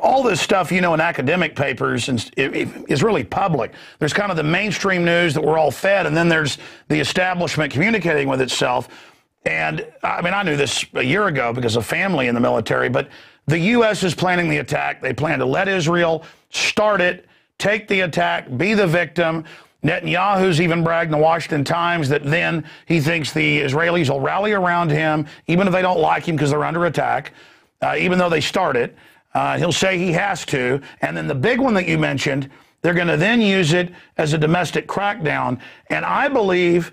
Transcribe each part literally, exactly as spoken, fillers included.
all this stuff, you know, in academic papers and it, it, is really public. There's kind of the mainstream news that we're all fed, and then there's the establishment communicating with itself. And, I mean, I knew this a year ago because of family in the military, but the U S is planning the attack. They plan to let Israel start it, take the attack, be the victim. Netanyahu's even bragged in the Washington Times that then he thinks the Israelis will rally around him, even if they don't like him because they're under attack, uh, even though they start it. Uh, he'll say he has to. And then the big one that you mentioned, they're going to then use it as a domestic crackdown. And I believe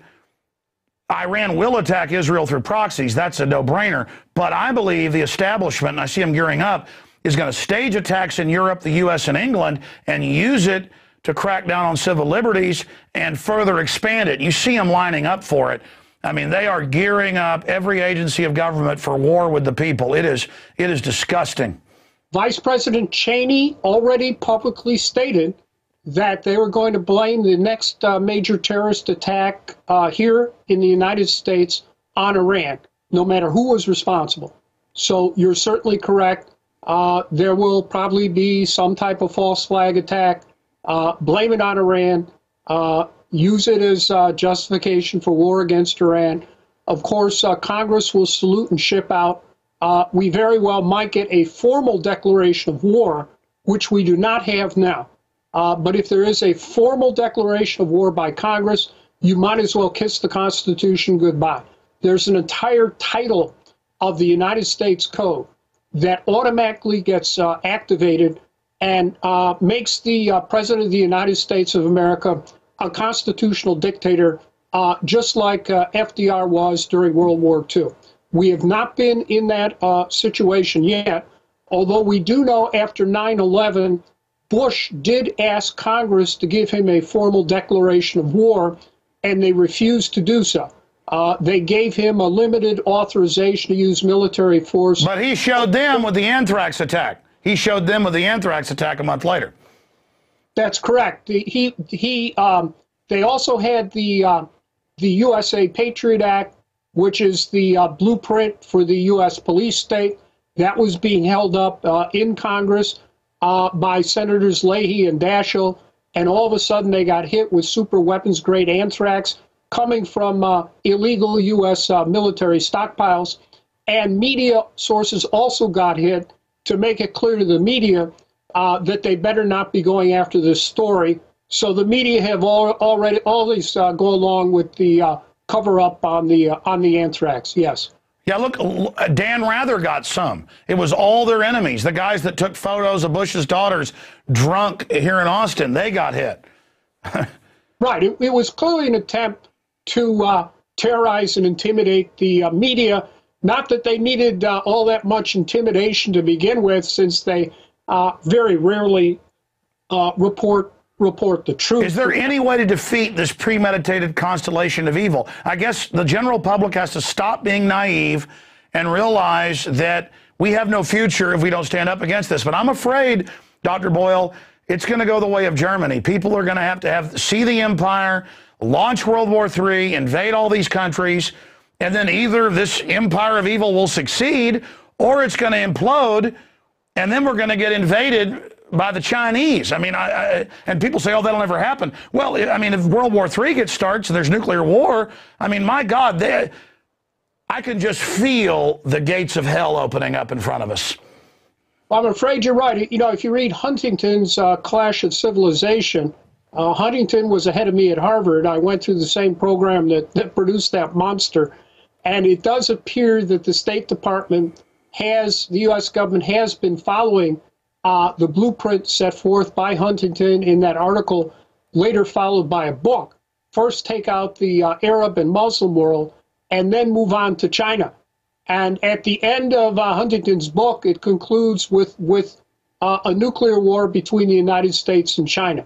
Iran will attack Israel through proxies. That's a no-brainer. But I believe the establishment, and I see them gearing up, is going to stage attacks in Europe, the U S, and England, and use it to crack down on civil liberties and further expand it. You see them lining up for it. I mean, they are gearing up every agency of government for war with the people. It is, it is disgusting. Vice President Cheney already publicly stated that they were going to blame the next uh, major terrorist attack uh, here in the United States on Iran, no matter who was responsible. So you're certainly correct. Uh, there will probably be some type of false flag attack. Uh, blame it on Iran. Uh, use it as uh, justification for war against Iran. Of course, uh, Congress will salute and ship out. Uh, we very well might get a formal declaration of war, which we do not have now. Uh, but if there is a formal declaration of war by Congress, you might as well kiss the Constitution goodbye. There's an entire title of the United States Code that automatically gets uh, activated and uh, makes the uh, President of the United States of America a constitutional dictator, uh, just like uh, F D R was during World War Two. We have not been in that uh, situation yet, although we do know after nine eleven, Bush did ask Congress to give him a formal declaration of war, and they refused to do so. Uh, they gave him a limited authorization to use military force. But he showed them with the anthrax attack. He showed them with the anthrax attack a month later. That's correct. He, he, um, they also had the, uh, the U S A Patriot Act, which is the uh, blueprint for the U S police state. That was being held up uh, in Congress uh, by Senators Leahy and Daschle, and all of a sudden they got hit with super weapons-grade anthrax coming from uh, illegal U S uh, military stockpiles. And media sources also got hit to make it clear to the media uh, that they better not be going after this story. So the media have all, already always uh, go along with the uh, cover-up on the uh, on the anthrax, yes. Yeah, look, Dan Rather got some. It was all their enemies. The guys that took photos of Bush's daughters drunk here in Austin, they got hit. Right. It, it was clearly an attempt to uh, terrorize and intimidate the uh, media. Not that they needed uh, all that much intimidation to begin with, since they uh, very rarely uh, report report the truth. Is there any way to defeat this premeditated constellation of evil? I guess the general public has to stop being naive and realize that we have no future if we don't stand up against this. But I'm afraid, Doctor Boyle, it's going to go the way of Germany. People are going to have to have see the empire, launch World War Three, invade all these countries, and then either this empire of evil will succeed or it's going to implode, and then we're going to get invaded by the Chinese. I mean, I, I, and people say, oh, that'll never happen. Well, I mean, if World War Three gets starts and there's nuclear war, I mean, my God, they, I can just feel the gates of hell opening up in front of us. Well, I'm afraid you're right. You know, if you read Huntington's uh, Clash of Civilization, uh, Huntington was ahead of me at Harvard. I went through the same program that, that produced that monster. And it does appear that the State Department has, the U S government has been following uh, the blueprint set forth by Huntington in that article, later followed by a book. First take out the uh, Arab and Muslim world, and then move on to China. And at the end of uh, Huntington's book, it concludes with, with uh, a nuclear war between the United States and China.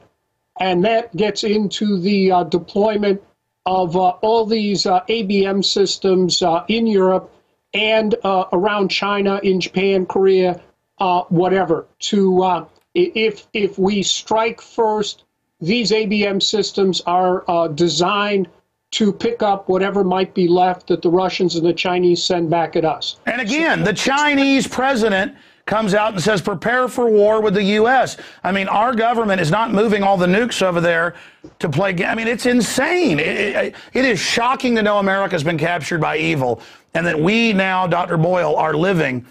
And that gets into the uh, deployment of uh, all these uh, A B M systems uh, in Europe and uh, around China, in Japan, Korea, uh, whatever. To uh, if if we strike first, these A B M systems are uh, designed to pick up whatever might be left that the Russians and the Chinese send back at us. And again, the Chinese president comes out and says, prepare for war with the U S. I mean, our government is not moving all the nukes over there to play. I mean, it's insane. It, it, it is shocking to know America's been captured by evil and that we now, Doctor Boyle, are living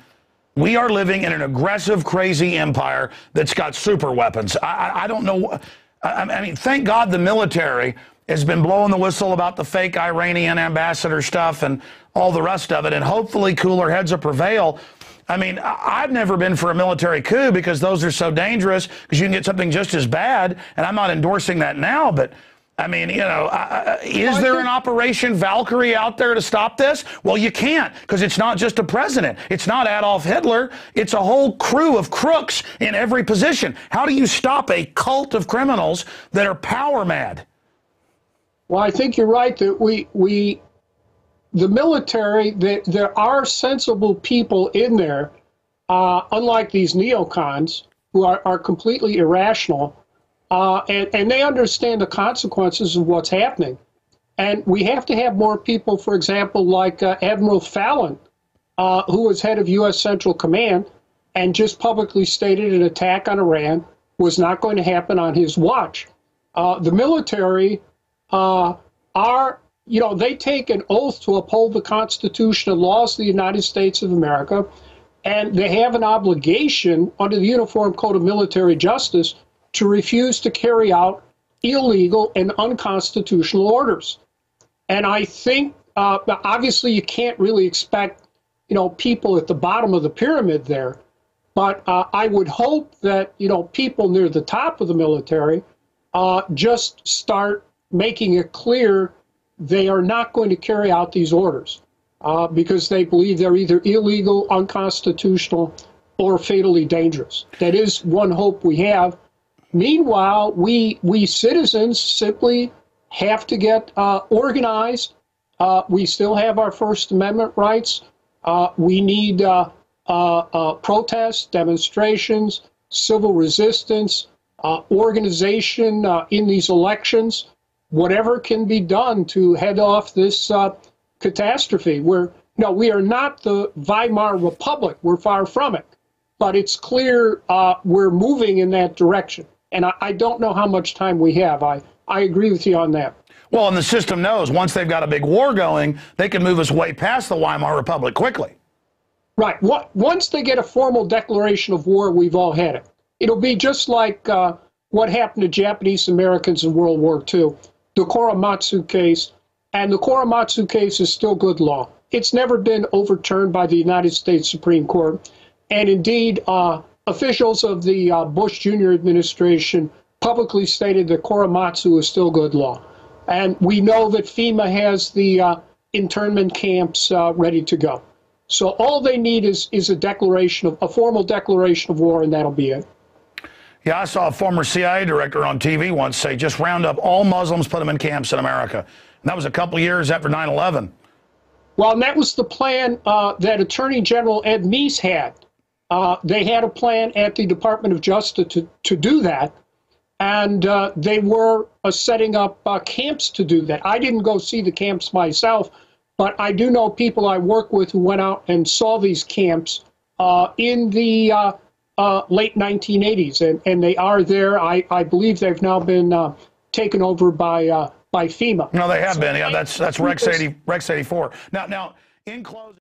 We are living in an aggressive, crazy empire that's got super weapons. I, I, I don't know. I, I mean, thank God the military has been blowing the whistle about the fake Iranian ambassador stuff and all the rest of it, and hopefully cooler heads will prevail. I mean, I, I've never been for a military coup because those are so dangerous, because you can get something just as bad, and I'm not endorsing that now, but I mean, you know, uh, is there an Operation Valkyrie out there to stop this? Well, you can't, because it's not just a president. It's not Adolf Hitler. It's a whole crew of crooks in every position. How do you stop a cult of criminals that are power mad? Well, I think you're right that we, we the military, that there are sensible people in there, uh, unlike these neocons who are, are completely irrational. Uh, and, and they understand the consequences of what's happening. And we have to have more people, for example, like uh, Admiral Fallon, uh, who was head of U S Central Command and just publicly stated an attack on Iran was not going to happen on his watch. Uh, the military uh, are, you know, they take an oath to uphold the Constitution and laws of the United States of America, and they have an obligation under the Uniform Code of Military Justice to refuse to carry out illegal and unconstitutional orders. And I think, uh, obviously, you can't really expect, you know, people at the bottom of the pyramid there. But uh, I would hope that, you know, people near the top of the military uh, just start making it clear they are not going to carry out these orders uh, because they believe they're either illegal, unconstitutional, or fatally dangerous. That is one hope we have. Meanwhile, we we citizens simply have to get uh, organized. Uh, we still have our First Amendment rights. Uh, we need uh, uh, uh, protests, demonstrations, civil resistance, uh, organization uh, in these elections, whatever can be done to head off this uh, catastrophe. We're, no, we are not the Weimar Republic. We're far from it. But it's clear uh, we're moving in that direction. And I, I don't know how much time we have. I, I agree with you on that. Well, and the system knows once they've got a big war going, they can move us way past the Weimar Republic quickly. Right. What, once they get a formal declaration of war, we've all had it. It'll be just like uh, what happened to Japanese Americans in World War Two, the Korematsu case. And the Korematsu case is still good law. It's never been overturned by the United States Supreme Court. And indeed, uh, officials of the uh, Bush Junior administration publicly stated that Korematsu is still good law. And we know that FEMA has the uh, internment camps uh, ready to go. So all they need is, is a declaration, of, a formal declaration of war, and that'll be it. Yeah, I saw a former C I A director on T V once say, just round up all Muslims, put them in camps in America. And that was a couple of years after nine eleven. Well, and that was the plan uh, that Attorney General Ed Meese had. Uh, they had a plan at the Department of Justice to, to do that, and uh, they were uh, setting up uh, camps to do that. I didn't go see the camps myself, but I do know people I work with who went out and saw these camps uh, in the uh, uh, late nineteen eighties, and, and they are there. I, I believe they've now been uh, taken over by uh, by FEMA. No, they have so been. Yeah, that's that's Rex eighty Rex eighty-four. Now, now in closing.